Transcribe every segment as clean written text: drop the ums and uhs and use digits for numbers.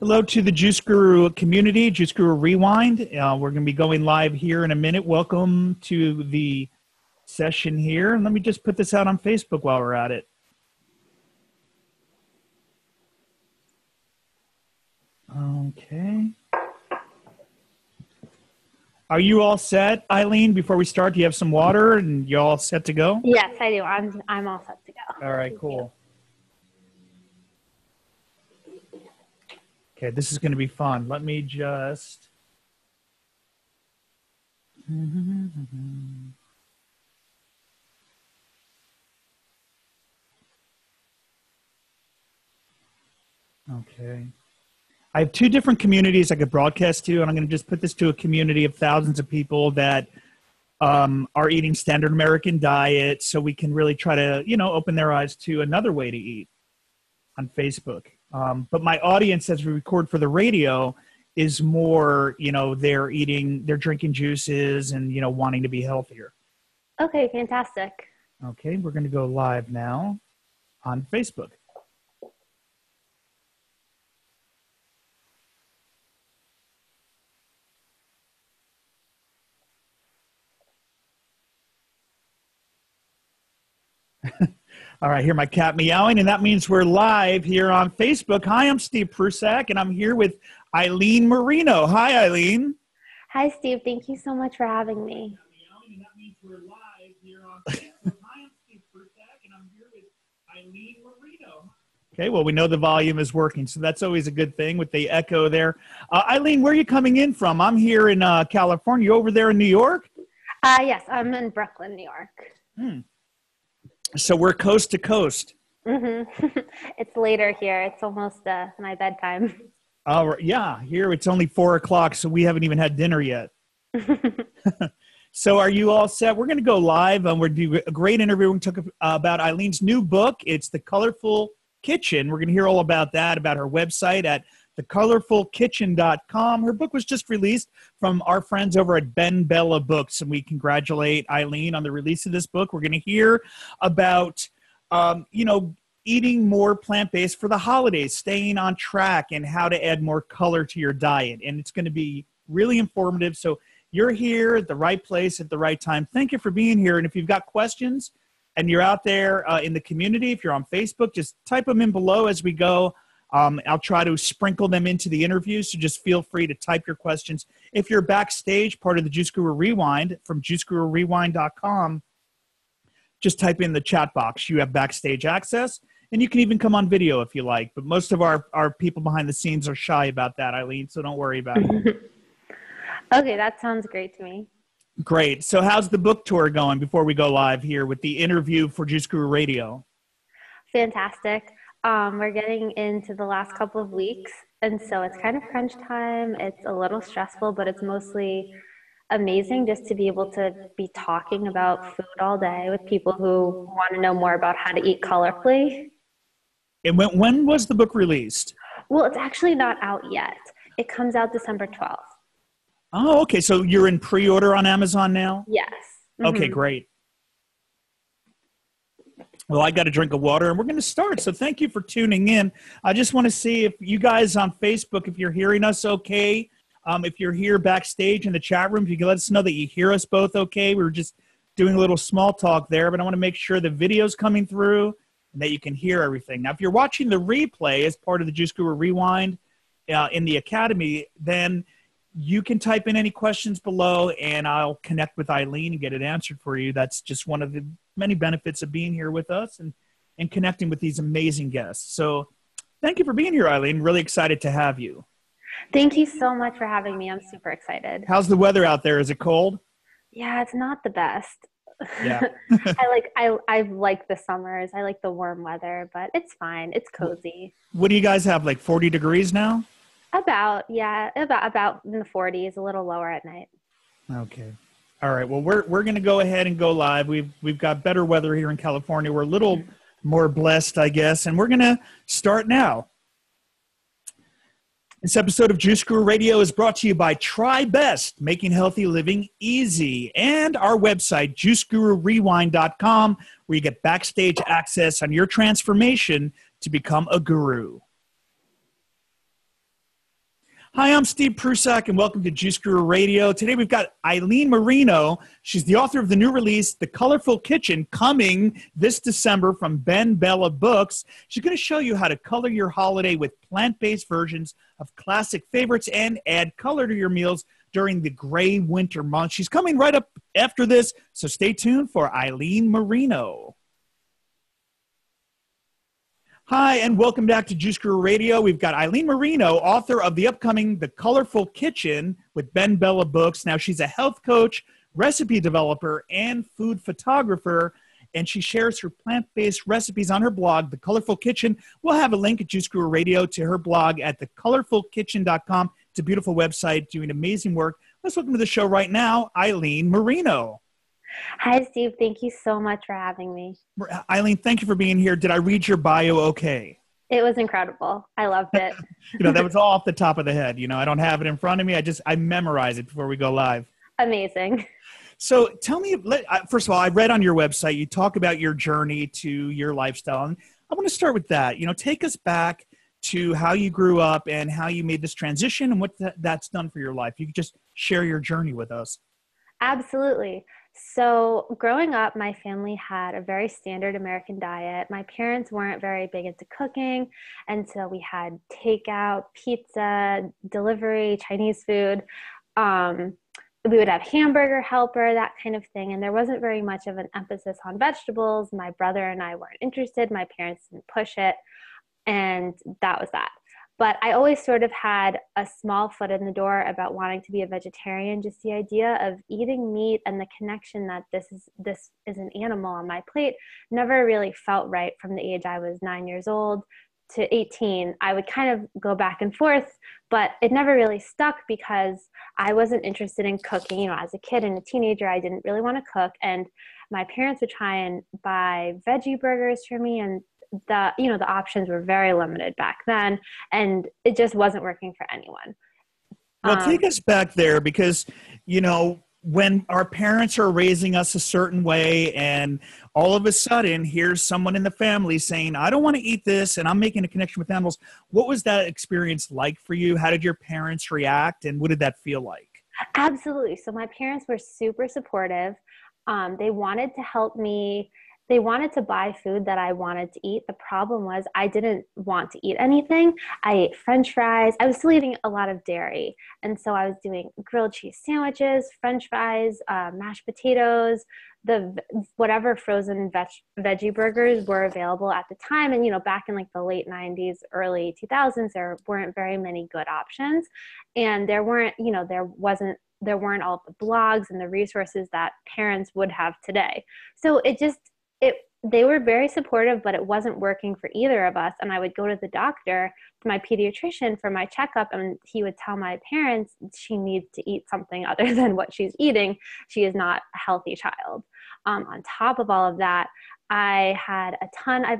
Hello to the Juice Guru community, Juice Guru Rewind. We're going to be going live here in a minute. Welcome to the session here. And let me just put this out on Facebook while we're at it. Okay. Are you all set, Ilene? Before we start, do you have some water and you all set to go? Yes, I do. I'm all set to go. All right, cool. Okay, this is going to be fun. Let me just... Okay. I have two different communities I could broadcast to, and I'm going to just put this to a community of thousands of people that are eating standard American diet, so we can really try to, you know, open their eyes to another way to eat on Facebook. But my audience, as we record for the radio, is more, you know, they're eating, they're drinking juices and, you know, wanting to be healthier. Okay, fantastic. Okay, we're going to go live now on Facebook. All right, hear my cat meowing, and that means we're live here on Facebook. Hi, I'm Steve Prusak, and I'm here with Ilene Moreno. Hi, Ilene. Hi, Steve. Thank you so much for having me. And that means we're live here on Facebook. Hi, I'm Steve Prusak, and I'm here with Ilene Moreno. Okay, well, we know the volume is working, so that's always a good thing with the echo there. Ilene, where are you coming in from? I'm here in California. You over there in New York? Yes, I'm in Brooklyn, New York. Hmm. So we're coast to coast. Mm-hmm. It's later here. It's almost my bedtime. Oh, yeah. Here it's only 4 o'clock, so we haven't even had dinner yet. So are you all set? We're going to go live, and we're doing a great interview. We took about Ilene's new book. It's The Colorful Kitchen. We're going to hear all about that, about her website at thecolorfulkitchen.com. Her book was just released from our friends over at Ben Bella Books, and we congratulate Ilene on the release of this book. We're going to hear about, you know, eating more plant-based for the holidays, staying on track, and how to add more color to your diet. And it's going to be really informative. So you're here at the right place at the right time. Thank you for being here. And if you've got questions and you're out there in the community, if you're on Facebook, just type them in below as we go. I'll try to sprinkle them into the interview, so just feel free to type your questions. If you're backstage, part of the Juice Guru Rewind from juicegururewind.com, just type in the chat box. You have backstage access, and you can even come on video if you like. But most of our people behind the scenes are shy about that, Ilene, so don't worry about it. Okay, that sounds great to me. Great. So how's the book tour going before we go live here with the interview for Juice Guru Radio? Fantastic. We're getting into the last couple of weeks, and so it's kind of crunch time. It's a little stressful, but it's mostly amazing just to be able to be talking about food all day with people who want to know more about how to eat colorfully. And when was the book released? Well, it's actually not out yet. It comes out December 12th. Oh, okay. So you're in pre-order on Amazon now? Yes. Mm-hmm. Okay, great. Well, I got a drink of water, and we're going to start. So thank you for tuning in. I just want to see if you guys on Facebook, if you're hearing us okay, if you're here backstage in the chat room, if you can let us know that you hear us both okay. We were just doing a little small talk there, but I want to make sure the video's coming through and that you can hear everything. Now, if you're watching the replay as part of the Juice Guru Rewind in the Academy, then you can type in any questions below, and I'll connect with Ilene and get it answered for you. That's just one of the many benefits of being here with us and connecting with these amazing guests. So thank you for being here, Ilene. Really excited to have you. Thank you so much for having me. I'm super excited. How's the weather out there? Is it cold? Yeah, it's not the best. Yeah. I like the summers. I like the warm weather, but it's fine. It's cozy. What do you guys have, like 40 degrees now? About, yeah, about in the 40s, a little lower at night. Okay. All right. Well, we're going to go ahead and go live. We've got better weather here in California. We're a little more blessed, I guess, and we're going to start now. This episode of Juice Guru Radio is brought to you by Try Best, making healthy living easy, and our website, juicegururewind.com, where you get backstage access on your transformation to become a guru. Hi, I'm Steve Prusak, and welcome to Juice Guru Radio. Today we've got Ilene Moreno. She's the author of the new release, The Colorful Kitchen, coming this December from Ben Bella Books. She's going to show you how to color your holiday with plant-based versions of classic favorites and add color to your meals during the gray winter months. She's coming right up after this, so stay tuned for Ilene Moreno. Hi, and welcome back to Juice Guru Radio. We've got Ilene Moreno, author of the upcoming The Colorful Kitchen with Ben Bella Books. Now, she's a health coach, recipe developer, and food photographer, and she shares her plant-based recipes on her blog, The Colorful Kitchen. We'll have a link at Juice Guru Radio to her blog at thecolorfulkitchen.com. It's a beautiful website doing amazing work. Let's welcome to the show right now, Ilene Moreno. Hi, Steve. Thank you so much for having me. Ilene, thank you for being here. Did I read your bio okay? It was incredible. I loved it. You know, that was all off the top of the head. You know, I don't have it in front of me. I memorize it before we go live. Amazing. So tell me, first of all, I read on your website, you talk about your journey to your lifestyle. And I want to start with that. You know, take us back to how you grew up and how you made this transition and what that's done for your life. You could just share your journey with us. Absolutely. So growing up, my family had a very standard American diet. My parents weren't very big into cooking, and so we had takeout, pizza, delivery, Chinese food. We would have hamburger helper, that kind of thing, and there wasn't very much of an emphasis on vegetables. My brother and I weren't interested. My parents didn't push it, and that was that. But I always sort of had a small foot in the door about wanting to be a vegetarian, just the idea of eating meat and the connection that this is an animal on my plate never really felt right from the age I was 9 years old to 18. I would kind of go back and forth, but it never really stuck because I wasn't interested in cooking. You know, as a kid and a teenager, I didn't really want to cook. And my parents would try and buy veggie burgers for me, and the options were very limited back then, and it just wasn't working for anyone. Well, take us back there, because, you know, when our parents are raising us a certain way and all of a sudden here's someone in the family saying, I don't want to eat this, and I'm making a connection with animals. What was that experience like for you? How did your parents react, and what did that feel like? Absolutely. So my parents were super supportive. They wanted to help me. They wanted to buy food that I wanted to eat. The problem was I didn't want to eat anything. I ate French fries. I was still eating a lot of dairy. And so I was doing grilled cheese sandwiches, French fries, mashed potatoes, whatever frozen veggie burgers were available at the time. And, you know, back in like the late 90s, early 2000s, there weren't very many good options. And there weren't all the blogs and the resources that parents would have today. So they were very supportive, but it wasn't working for either of us. And I would go to the doctor, to my pediatrician, for my checkup, and he would tell my parents, she needs to eat something other than what she's eating. She is not a healthy child. On top of all of that, I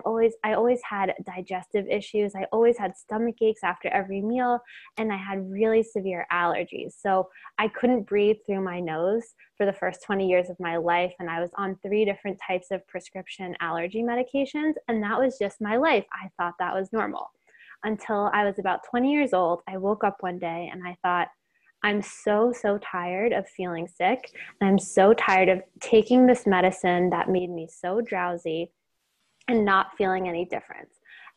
always had digestive issues. I always had stomach aches after every meal, and I had really severe allergies. So I couldn't breathe through my nose for the first 20 years of my life. And I was on 3 different types of prescription allergy medications. And that was just my life. I thought that was normal until I was about 20 years old. I woke up one day and I thought, I'm so, so tired of feeling sick, and I'm so tired of taking this medicine that made me so drowsy and not feeling any difference.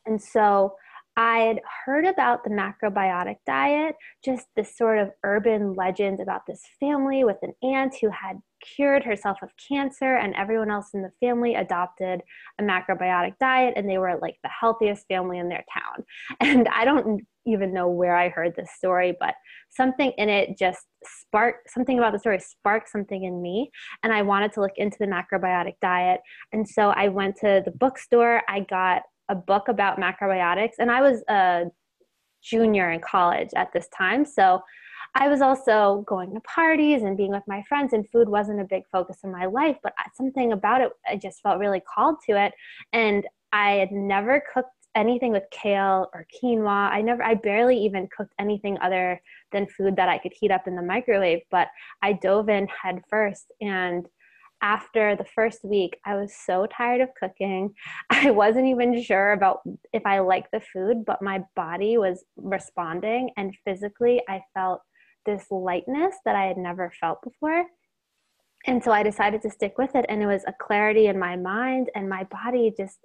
And so I had heard about the macrobiotic diet, just this sort of urban legend about this family with an aunt who had cured herself of cancer, and everyone else in the family adopted a macrobiotic diet, and they were like the healthiest family in their town. And I don't even know where I heard this story, but something about the story sparked something in me, and I wanted to look into the macrobiotic diet. And so I went to the bookstore, I got a book about macrobiotics, and I was a junior in college at this time. So I was also going to parties and being with my friends, and food wasn't a big focus in my life, but something about it, I just felt really called to it. And I had never cooked anything with kale or quinoa. I barely even cooked anything other than food that I could heat up in the microwave, but I dove in head first, and after the first week, I was so tired of cooking. I wasn't even sure about if I liked the food, but my body was responding, and physically I felt this lightness that I had never felt before. And so I decided to stick with it, and it was a clarity in my mind and my body. Just,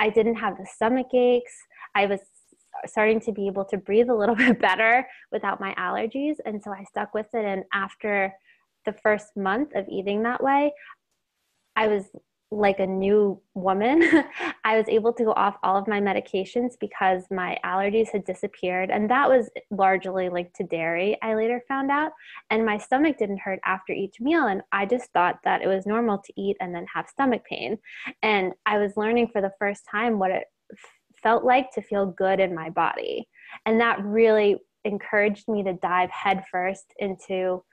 I didn't have the stomach aches. I was starting to be able to breathe a little bit better without my allergies. And so I stuck with it. And after the first month of eating that way, I was like a new woman. I was able to go off all of my medications because my allergies had disappeared. And that was largely linked to dairy, I later found out. And my stomach didn't hurt after each meal. And I just thought that it was normal to eat and then have stomach pain. And I was learning for the first time what it felt like to feel good in my body. And that really encouraged me to dive headfirst into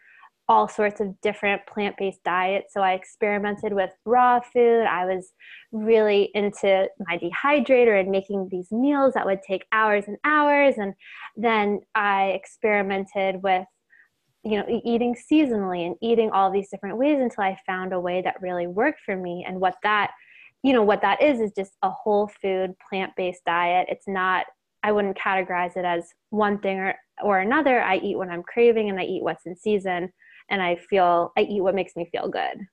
all sorts of different plant-based diets. So I experimented with raw food. I was really into my dehydrator and making these meals that would take hours and hours. And then I experimented with, you know, eating seasonally and eating all these different ways until I found a way that really worked for me. And what that, you know, what that is just a whole food plant-based diet. It's not, I wouldn't categorize it as one thing or another. I eat when I'm craving and I eat what's in season. And I eat what makes me feel good.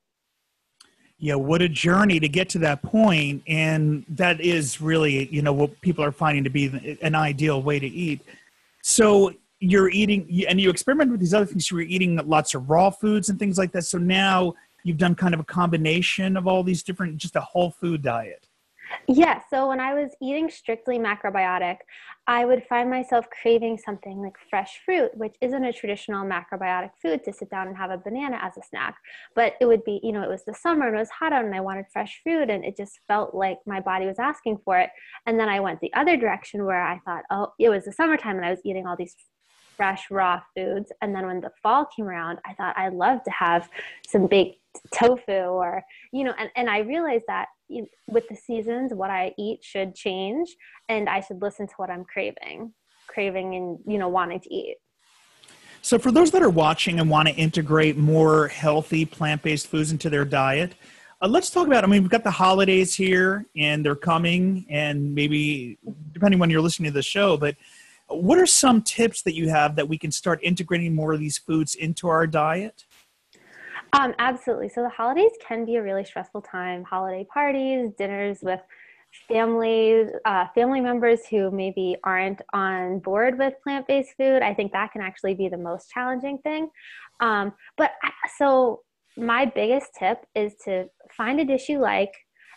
Yeah, what a journey to get to that point. And that is really, you know, what people are finding to be an ideal way to eat. So you're eating, and you experiment with these other things. You were eating lots of raw foods and things like that. So now you've done kind of a combination of all these different, just a whole food diet. Yeah. So when I was eating strictly macrobiotic, I would find myself craving something like fresh fruit, which isn't a traditional macrobiotic food to sit down and have a banana as a snack. But it would be, you know, it was the summer and it was hot out and I wanted fresh fruit, and it just felt like my body was asking for it. And then I went the other direction where I thought, oh, it was the summertime and I was eating all these fresh raw foods. And then when the fall came around, I thought I'd love to have some baked tofu or, you know, and I realized that with the seasons, what I eat should change and I should listen to what I'm craving and, you know, wanting to eat. So for those that are watching and want to integrate more healthy plant-based foods into their diet, let's talk about, I mean, we've got the holidays here and they're coming, and maybe depending when you're listening to the show, but what are some tips that you have that we can start integrating more of these foods into our diet? Absolutely. So the holidays can be a really stressful time. Holiday parties, dinners with families, family members who maybe aren't on board with plant-based food. I think that can actually be the most challenging thing. So my biggest tip is to find a dish you like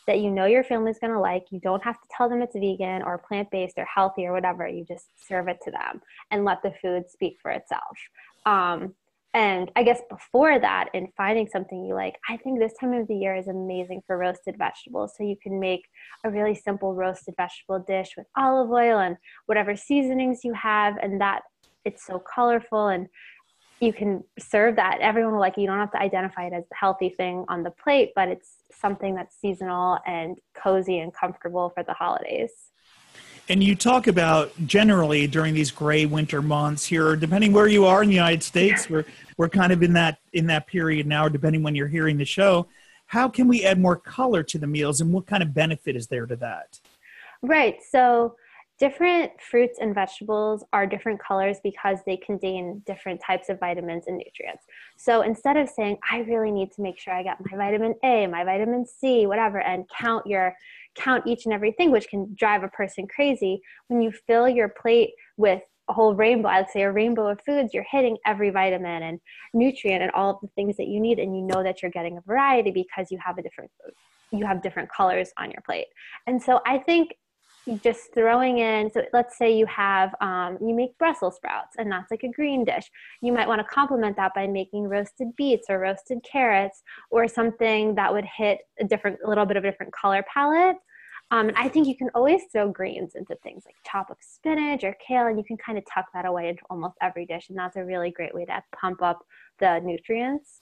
that you know your family's going to like. You don't have to tell them it's vegan or plant-based or healthy or whatever. You just serve it to them and let the food speak for itself. And I guess before that, in finding something you like, I think this time of the year is amazing for roasted vegetables. So you can make a really simple roasted vegetable dish with olive oil and whatever seasonings you have, and that it's so colorful and you can serve that. Everyone will like it. You don't have to identify it as the healthy thing on the plate, but it's something that's seasonal and cozy and comfortable for the holidays. And you talk about generally during these gray winter months here, depending where you are in the United States, we're kind of in that period now, depending when you're hearing the show, how can we add more color to the meals and what kind of benefit is there to that? Right. So different fruits and vegetables are different colors because they contain different types of vitamins and nutrients. So instead of saying, I really need to make sure I get my vitamin A, my vitamin C, whatever, and count each and everything, which can drive a person crazy. When you fill your plate with a whole rainbow, I'd say a rainbow of foods, you're hitting every vitamin and nutrient and all of the things that you need. And you know that you're getting a variety because you have different colors on your plate. And so I think just throwing in, so let's say you have, you make Brussels sprouts and that's like a green dish. You might want to complement that by making roasted beets or roasted carrots or something that would hit a little bit of a different color palette. And I think you can always throw greens into things like chop up spinach or kale, and you can kind of tuck that away into almost every dish. And that's a really great way to pump up the nutrients.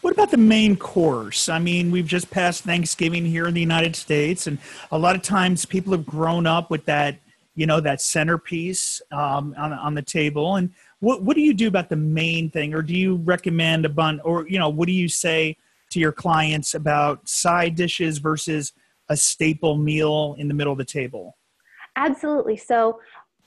What about the main course? I mean, we've just passed Thanksgiving here in the United States, and a lot of times people have grown up with that, you know, that centerpiece on the table. And what do you do about the main thing? Or do you recommend a bun? Or, you know, what do you say to your clients about side dishes versus a staple meal in the middle of the table? Absolutely. So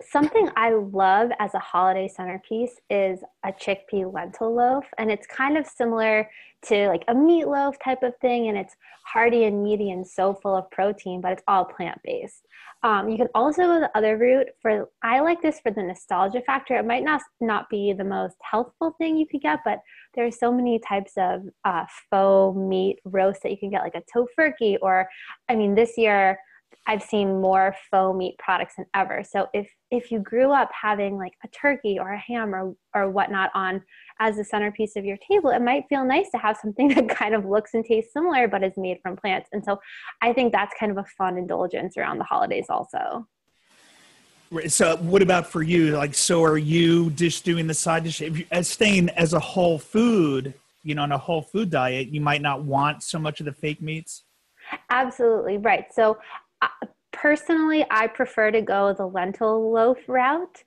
something I love as a holiday centerpiece is a chickpea lentil loaf. And it's kind of similar to like a meatloaf type of thing. And it's hearty and meaty and so full of protein, but it's all plant-based. You can also go the other route for, I like this for the nostalgia factor. It might not be the most healthful thing you could get, but there are so many types of faux meat roast that you can get, like a tofurkey, or, I mean, this year, I've seen more faux meat products than ever. So if you grew up having like a turkey or a ham or whatnot on as the centerpiece of your table, it might feel nice to have something that kind of looks and tastes similar, but is made from plants. And so I think that's kind of a fun indulgence around the holidays also. So what about for you? Like, so are you just doing the side dish? If you, as staying as a whole food, you know, on a whole food diet, you might not want so much of the fake meats. Absolutely. Right. So personally, I prefer to go the lentil loaf route,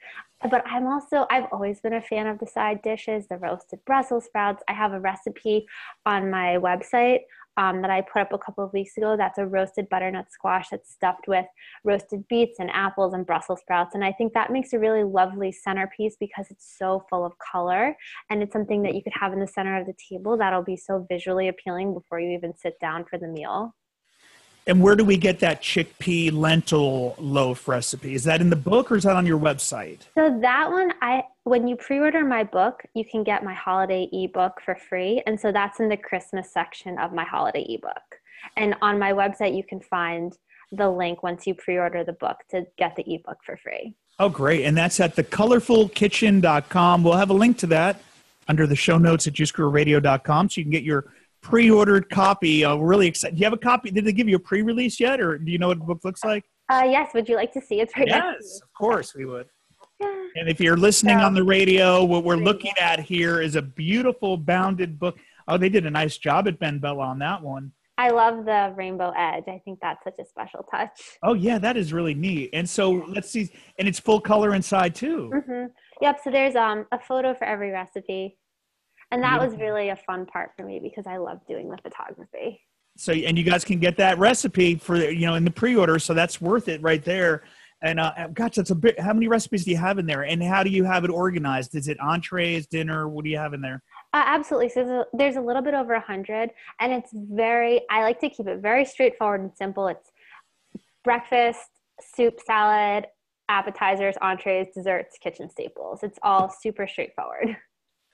but I've always been a fan of the side dishes, the roasted Brussels sprouts. I have a recipe on my website that I put up a couple of weeks ago. That's a roasted butternut squash that's stuffed with roasted beets and apples and Brussels sprouts. And I think that makes a really lovely centerpiece because it's so full of color, and it's something that you could have in the center of the table that'll be so visually appealing before you even sit down for the meal. And where do we get that chickpea lentil loaf recipe? Is that in the book or is that on your website? So that one, when you pre-order my book, you can get my holiday ebook for free. And so that's in the Christmas section of my holiday ebook. And on my website, you can find the link once you pre-order the book to get the ebook for free. Oh, great. And that's at thecolorfulkitchen.com. We'll have a link to that under the show notes at juicegururadio.com, so you can get your pre-ordered copy. I'm really excited. Do you have a copy? Did they give you a pre-release yet, or do you know what the book looks like? Yes. Would you like to see it? Yes, of course we would. Yeah. And if you're listening on the radio, what we're looking at here is a beautiful bounded book. Oh, they did a nice job at Ben Bella on that one. I love the rainbow edge. I think that's such a special touch. Oh yeah, that is really neat. And so let's see. And it's full color inside too. Mm-hmm. Yep. So there's a photo for every recipe. And that was really a fun part for me because I love doing the photography. So, and you guys can get that recipe for, you know, in the pre-order. So that's worth it right there. And gosh, that's a bit, how many recipes do you have in there, and how do you have it organized? Is it entrees, dinner? What do you have in there? Absolutely. So there's a little bit over 100, and it's I like to keep it very straightforward and simple. It's breakfast, soup, salad, appetizers, entrees, desserts, kitchen staples. It's all super straightforward.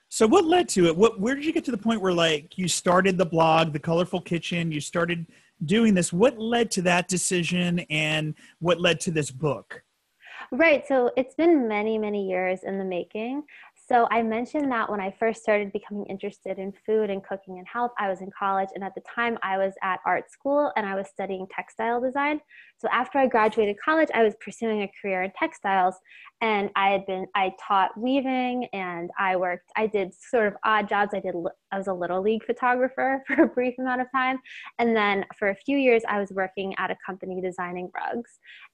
So what led to it? Where did you get to the point where, like, you started the blog, The Colorful Kitchen, you started doing this? What led to that decision, and what led to this book? Right. So it's been many, many years in the making. So I mentioned that when I first started becoming interested in food and cooking and health, I was in college. And at the time I was at art school and I was studying textile design. So after I graduated college, I was pursuing a career in textiles, and I taught weaving, and I did sort of odd jobs. I was a little league photographer for a brief amount of time. And then for a few years, I was working at a company designing rugs.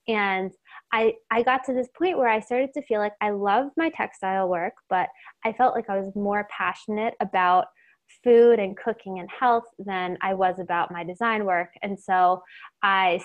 And I got to this point where I started to feel like I loved my textile work, but I felt like I was more passionate about food and cooking and health than I was about my design work. And so I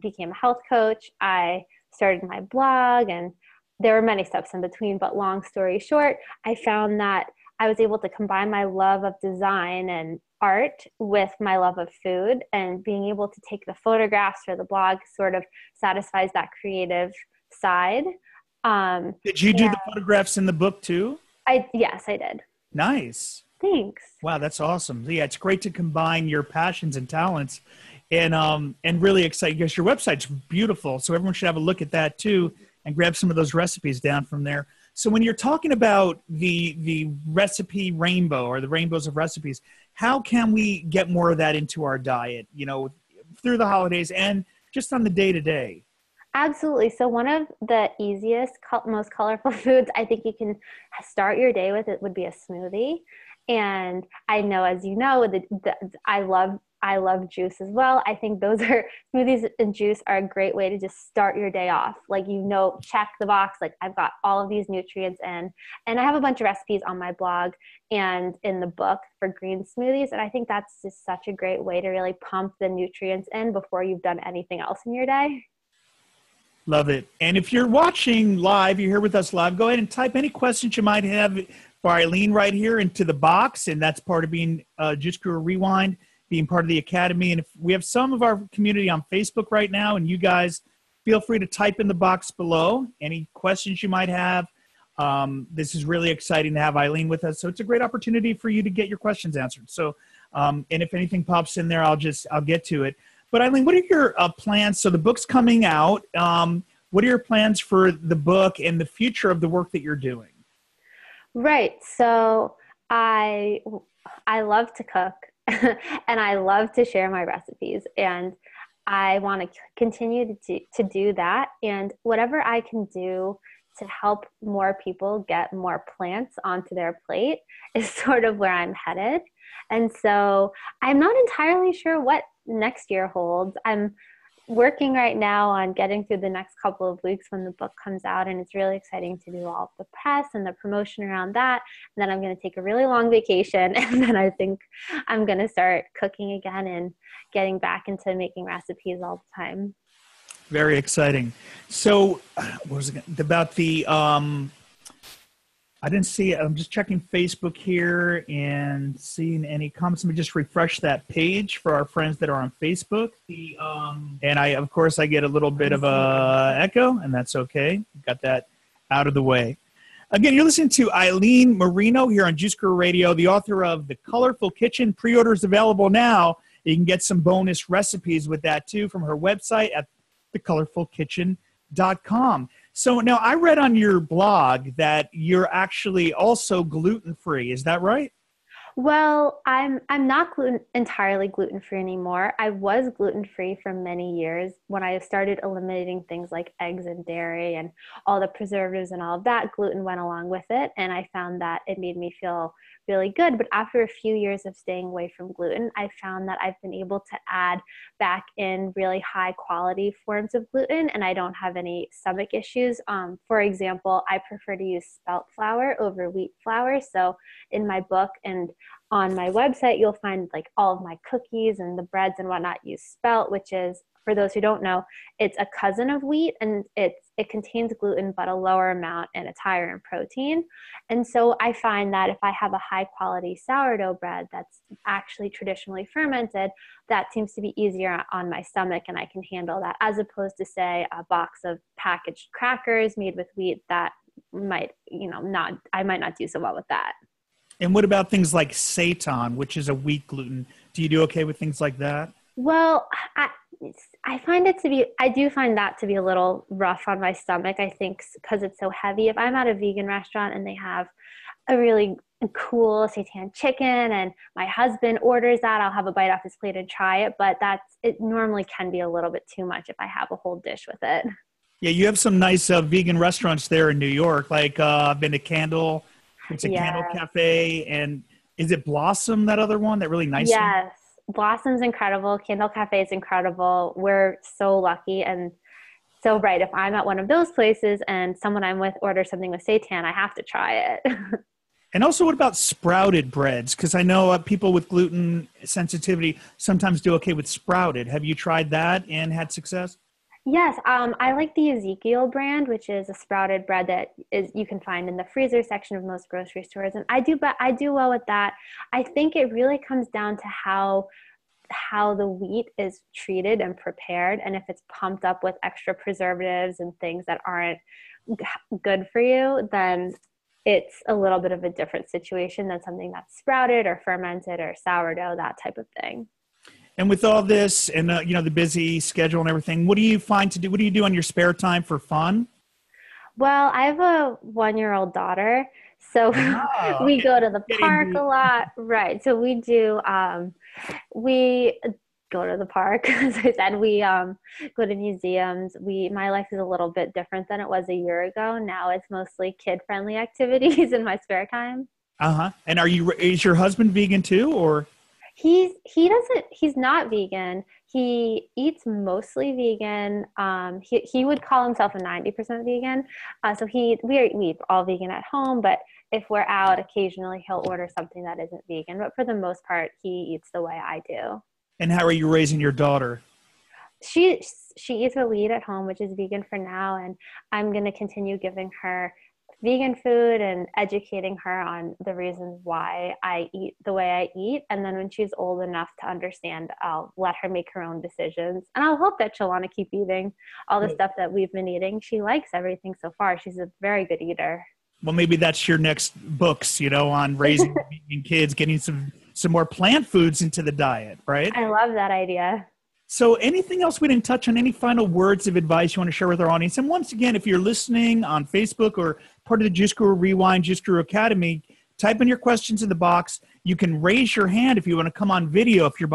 became a health coach. I started my blog, and there were many steps in between, but long story short, I found that I was able to combine my love of design and art with my love of food, and being able to take the photographs for the blog sort of satisfies that creative side. Did you do the photographs in the book too? Yes, I did. Nice. Thanks. Wow, that's awesome. Yeah, it's great to combine your passions and talents, and really exciting. Yes, your website's beautiful, so everyone should have a look at that too and grab some of those recipes down from there. So when you're talking about the recipe rainbow, or the rainbows of recipes, how can we get more of that into our diet, you know, through the holidays and just on the day-to-day? Absolutely. So one of the easiest, most colorful foods I think you can start your day with, it would be a smoothie. And I know, as you know, I love I love juice as well. I think those are, smoothies and juice are a great way to just start your day off. Like, you know, check the box, like I've got all of these nutrients in. And I have a bunch of recipes on my blog and in the book for green smoothies. And I think that's just such a great way to really pump the nutrients in before you've done anything else in your day. Love it. And if you're watching live, you're here with us live, go ahead and type any questions you might have for Ilene right here into the box. And that's part of being Juice Guru Rewind, being part of the Academy. And if we have some of our community on Facebook right now, and you guys feel free to type in the box below any questions you might have. This is really exciting to have Ilene with us. So it's a great opportunity for you to get your questions answered. So, and if anything pops in there, I'll get to it. But Ilene, what are your plans? So the book's coming out. What are your plans for the book and the future of the work that you're doing? Right. So I love to cook. And I love to share my recipes, and I want to continue to do that. And whatever I can do to help more people get more plants onto their plate is sort of where I'm headed. And so I'm not entirely sure what next year holds. I'm working right now on getting through the next couple of weeks when the book comes out, and it's really exciting to do all of the press and the promotion around that. And then I'm going to take a really long vacation, and then I think I'm going to start cooking again and getting back into making recipes all the time. Very exciting. So what was it about the I didn't see it. I'm just checking Facebook here and seeing any comments. Let me just refresh that page for our friends that are on Facebook. And of course, I get a little bit of a echo, and that's okay. Got that out of the way. Again, you're listening to Ilene Moreno here on Juice Guru Radio, the author of The Colorful Kitchen. Pre-order is available now. You can get some bonus recipes with that, too, from her website at thecolorfulkitchen.com. So now I read on your blog that you're actually also gluten-free. Is that right? Well, I'm not entirely gluten-free anymore. I was gluten-free for many years when I started eliminating things like eggs and dairy and all the preservatives and all of that. Gluten went along with it, and I found that it made me feel really good. But after a few years of staying away from gluten, I found that I've been able to add back in really high quality forms of gluten, and I don't have any stomach issues. For example, I prefer to use spelt flour over wheat flour. So in my book and on my website, you'll find like all of my cookies and the breads and whatnot use spelt, which is, for those who don't know, it's a cousin of wheat, and it contains gluten, but a lower amount, and it's higher in protein. And so I find that if I have a high quality sourdough bread that's actually traditionally fermented, that seems to be easier on my stomach, and I can handle that, as opposed to, say, a box of packaged crackers made with wheat that might, you know, I might not do so well with that. And what about things like seitan, which is a wheat gluten? Do you do okay with things like that? Well, I do find that to be a little rough on my stomach, I think, because it's so heavy. If I'm at a vegan restaurant and they have a really cool seitan chicken and my husband orders that, I'll have a bite off his plate and try it. But it normally can be a little bit too much if I have a whole dish with it. Yeah, you have some nice vegan restaurants there in New York. Like I've been to Candle Cafe, and is it Blossom, that other one, that really nice one? Yes. Blossom's incredible. Candle Cafe is incredible. We're so lucky. And so, right, if I'm at one of those places and someone I'm with orders something with seitan, I have to try it. And also, what about sprouted breads? Because I know people with gluten sensitivity sometimes do okay with sprouted. Have you tried that and had success? Yes, I like the Ezekiel brand, which is a sprouted bread that you can find in the freezer section of most grocery stores, and I do well with that. I think it really comes down to how the wheat is treated and prepared, and if it's pumped up with extra preservatives and things that aren't good for you, then it's a little bit of a different situation than something that's sprouted or fermented or sourdough, that type of thing. And with all this and, you know, the busy schedule and everything, what do you find to do? What do you do on your spare time for fun? Well, I have a 1-year-old daughter, so we go to the park a lot. Right. So we go to the park. As I said, we go to museums. My life is a little bit different than it was a year ago. Now it's mostly kid-friendly activities in my spare time. And is your husband vegan too, or? He's not vegan. He eats mostly vegan. He would call himself a 90% vegan. So we eat all vegan at home, but if we're out, occasionally he'll order something that isn't vegan. But for the most part, he eats the way I do. And how are you raising your daughter? She eats what we eat at home, which is vegan for now. And I'm going to continue giving her vegan food and educating her on the reasons why I eat the way I eat. And then when she's old enough to understand, I'll let her make her own decisions. And I'll hope that she'll want to keep eating all the stuff that we've been eating. She likes everything so far. She's a very good eater. Well, maybe that's your next books, you know, on raising vegan kids, getting some more plant foods into the diet, right? I love that idea. So anything else we didn't touch on? Any final words of advice you want to share with our audience? And once again, if you're listening on Facebook or part of the Juice Guru Rewind, Juice Guru Academy, type in your questions in the box. You can raise your hand if you want to come on video, if you're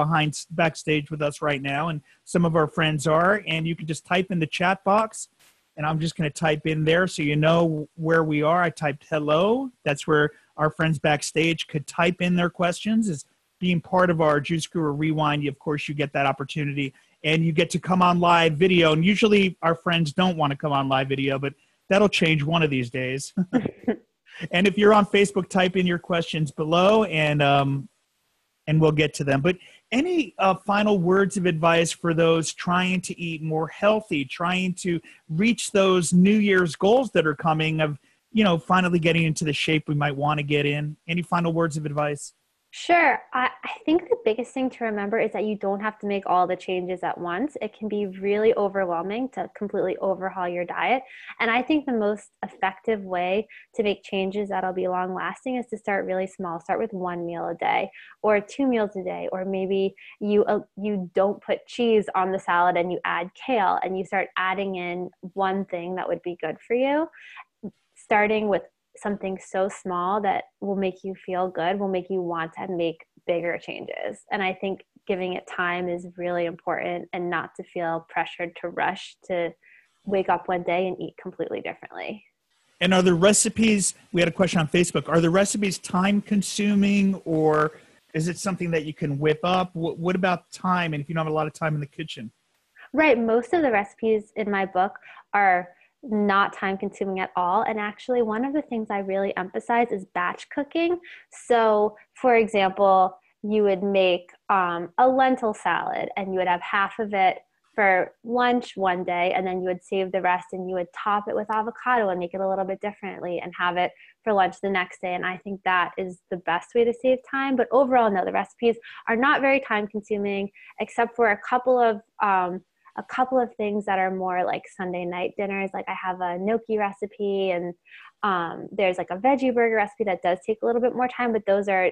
backstage with us right now, and some of our friends are, and you can just type in the chat box, and I'm just going to type in there so you know where we are. I typed hello. That's where our friends backstage could type in their questions. Is being part of our Juice Guru Rewind, of course, you get that opportunity, and you get to come on live video. And usually our friends don't want to come on live video, but that'll change one of these days. And if you're on Facebook, type in your questions below, and we'll get to them. But any final words of advice for those trying to eat more healthy, trying to reach those New Year's goals that are coming of, you know, finally getting into the shape we might want to get in? Any final words of advice? Sure. I think the biggest thing to remember is that you don't have to make all the changes at once. It can be really overwhelming to completely overhaul your diet. And I think the most effective way to make changes that'll be long lasting is to start really small. Start with one meal a day or 2 meals a day, or maybe you don't put cheese on the salad and you add kale, and you start adding in one thing that would be good for you, starting with something so small that will make you feel good, will make you want to make bigger changes. And I think giving it time is really important, and not to feel pressured to rush to wake up one day and eat completely differently. And are the recipes, we had a question on Facebook, are the recipes time consuming, or is it something that you can whip up? What about time? And if you don't have a lot of time in the kitchen? Right. Most of the recipes in my book are not time consuming at all. And actually, one of the things I really emphasize is batch cooking. So for example, you would make a lentil salad, and you would have half of it for lunch one day, and then you would save the rest, and you would top it with avocado and make it a little bit differently and have it for lunch the next day. And I think that is the best way to save time. But overall, no, the recipes are not very time consuming, except for a couple of things that are more like Sunday night dinners. Like I have a gnocchi recipe, and there's like a veggie burger recipe that does take a little bit more time, but those are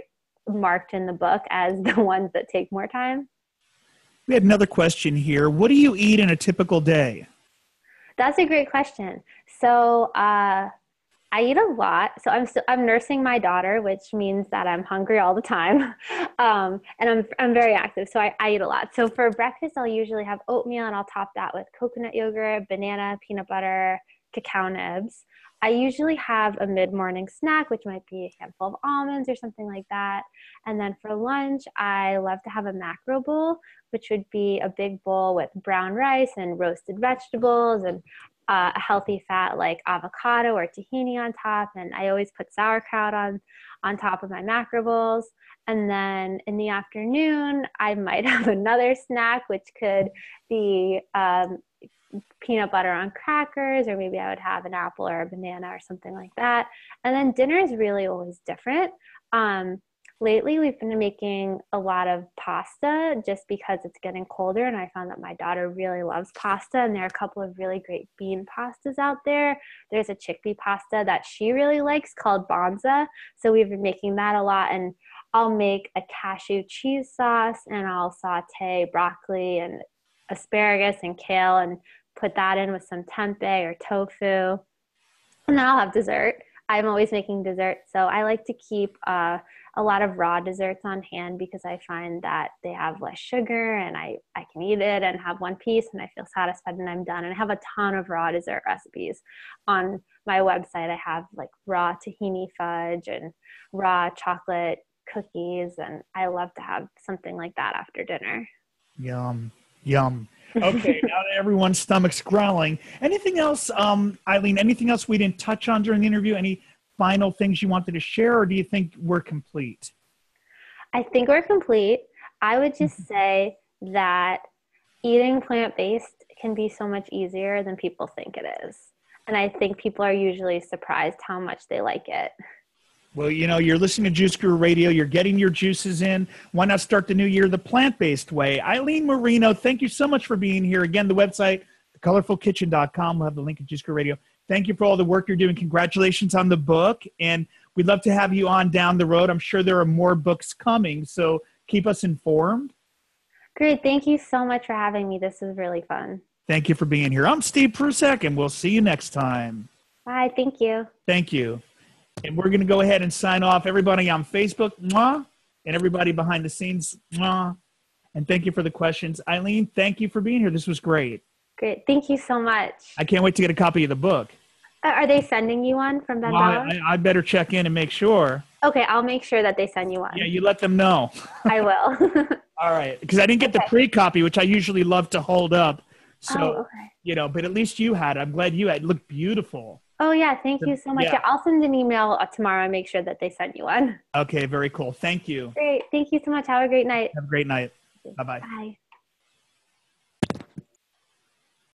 marked in the book as the ones that take more time. We had another question here. What do you eat in a typical day? That's a great question. So I eat a lot. So I'm nursing my daughter, which means that I'm hungry all the time. And I'm very active. So I eat a lot. So for breakfast, I'll usually have oatmeal, and I'll top that with coconut yogurt, banana, peanut butter, cacao nibs. I usually have a mid-morning snack, which might be a handful of almonds or something like that. And then for lunch, I love to have a macro bowl, which would be a big bowl with brown rice and roasted vegetables and a healthy fat like avocado or tahini on top. And I always put sauerkraut on top of my macro bowls. And then in the afternoon, I might have another snack, which could be peanut butter on crackers, or maybe I would have an apple or a banana or something like that. And then dinner is really always different. Lately, we've been making a lot of pasta just because it's getting colder, and I found that my daughter really loves pasta, and there are a couple of really great bean pastas out there. There's a chickpea pasta that she really likes called Banza, so we've been making that a lot, and I'll make a cashew cheese sauce, and I'll saute broccoli and asparagus and kale and put that in with some tempeh or tofu, and then I'll have dessert. I'm always making dessert, so I like to keep a lot of raw desserts on hand because I find that they have less sugar, and I can eat it and have one piece, and I feel satisfied and I'm done. And I have a ton of raw dessert recipes on my website. I have like raw tahini fudge and raw chocolate cookies, and I love to have something like that after dinner. Yum, yum. Okay, now that everyone's stomach's growling. Anything else, Ilene, anything else we didn't touch on during the interview? Any final things you wanted to share, or do you think we're complete? I think we're complete. I would just say that eating plant-based can be so much easier than people think it is. And I think people are usually surprised how much they like it. Well, you know, you're listening to Juice Guru Radio. You're getting your juices in. Why not start the new year the plant-based way? Ilene Moreno, thank you so much for being here. Again, the website, thecolorfulkitchen.com. We'll have the link at Juice Guru Radio. Thank you for all the work you're doing. Congratulations on the book. And we'd love to have you on down the road. I'm sure there are more books coming. So keep us informed. Great. Thank you so much for having me. This was really fun. Thank you for being here. I'm Steve Prusak, and we'll see you next time. Bye. Thank you. Thank you. And we're going to go ahead and sign off. Everybody on Facebook, mwah, and everybody behind the scenes, mwah. And thank you for the questions. Ilene, thank you for being here. This was great. Great. Thank you so much. I can't wait to get a copy of the book. Are they sending you one from Ben Bella? I better check in and make sure. Okay, I'll make sure that they send you one. Yeah, you let them know. I will. All right, because I didn't get the pre-copy, which I usually love to hold up. So, you know, but at least you had it. I'm glad you had it. It looked beautiful. Oh, yeah. Thank you so much. Yeah. I'll send an email tomorrow and make sure that they sent you one. Okay. Very cool. Thank you. Great. Thank you so much. Have a great night. Have a great night. Bye-bye. Bye.